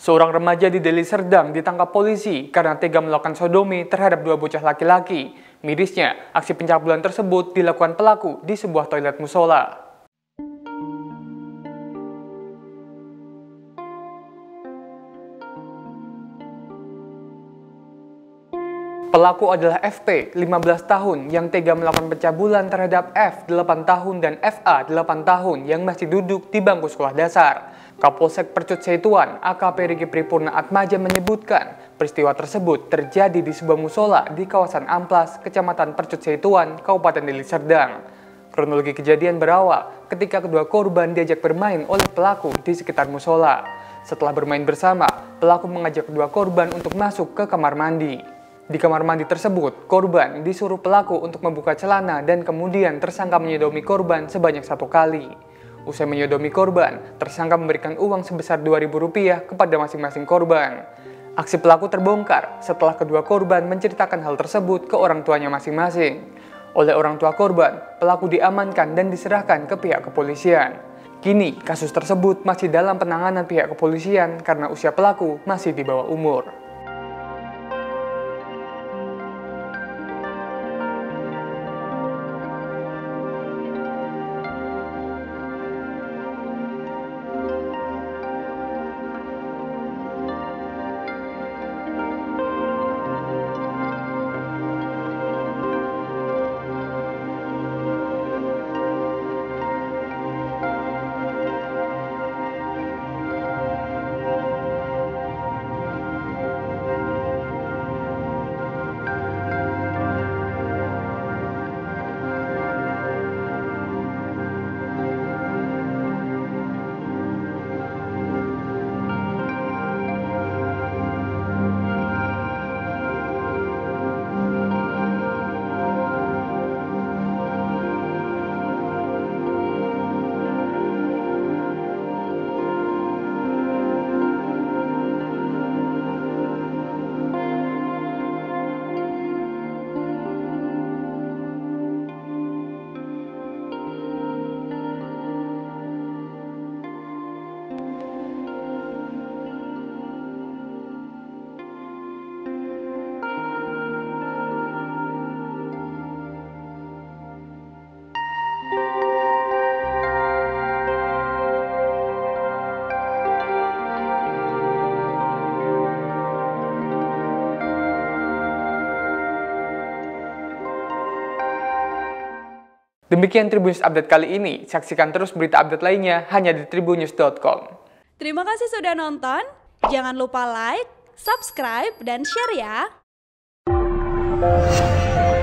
Seorang remaja di Deli Serdang ditangkap polisi karena tega melakukan sodomi terhadap dua bocah laki-laki. Mirisnya, aksi pencabulan tersebut dilakukan pelaku di sebuah toilet musola. Pelaku adalah FP, 15 tahun, yang tega melakukan pencabulan terhadap F, 8 tahun, dan FA, 8 tahun, yang masih duduk di bangku sekolah dasar. Kapolsek Percutseituan, AKP Ricky Pripurna Atmaja menyebutkan, peristiwa tersebut terjadi di sebuah musola di kawasan Amplas, Kecamatan Percutseituan, Kabupaten Deli Serdang. Kronologi kejadian berawal ketika kedua korban diajak bermain oleh pelaku di sekitar musola. Setelah bermain bersama, pelaku mengajak kedua korban untuk masuk ke kamar mandi. Di kamar mandi tersebut, korban disuruh pelaku untuk membuka celana dan kemudian tersangka menyodomi korban sebanyak 1 kali. Usai menyodomi korban, tersangka memberikan uang sebesar Rp2.000 kepada masing-masing korban. Aksi pelaku terbongkar setelah kedua korban menceritakan hal tersebut ke orang tuanya masing-masing. Oleh orang tua korban, pelaku diamankan dan diserahkan ke pihak kepolisian. Kini, kasus tersebut masih dalam penanganan pihak kepolisian karena usia pelaku masih di bawah umur. Demikian Tribunnews Update kali ini. Saksikan terus berita update lainnya hanya di tribunnews.com. Terima kasih sudah nonton. Jangan lupa like, subscribe, dan share ya.